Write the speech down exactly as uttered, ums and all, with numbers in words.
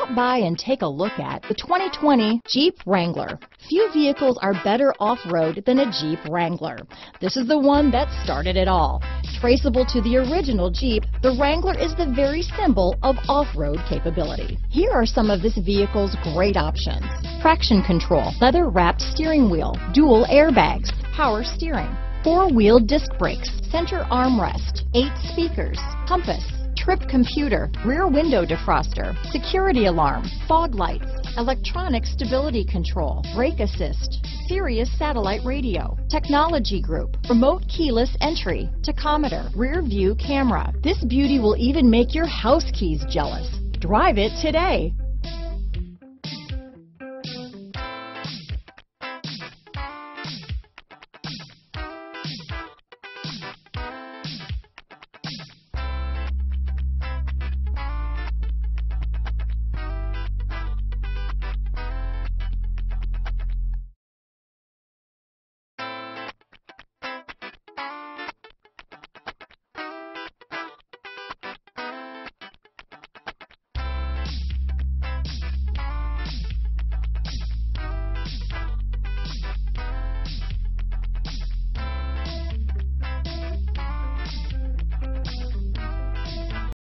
Stop by and take a look at the twenty twenty Jeep Wrangler. Few vehicles are better off-road than a Jeep Wrangler. This is the one that started it all. Traceable to the original Jeep, the Wrangler is the very symbol of off-road capability. Here are some of this vehicle's great options: traction control, leather-wrapped steering wheel, dual airbags, power steering, four-wheel disc brakes, center armrest, eight speakers, compass, trip computer, rear window defroster, security alarm, fog lights, electronic stability control, brake assist, Sirius satellite radio, technology group, remote keyless entry, tachometer, rear view camera. This beauty will even make your house keys jealous. Drive it today.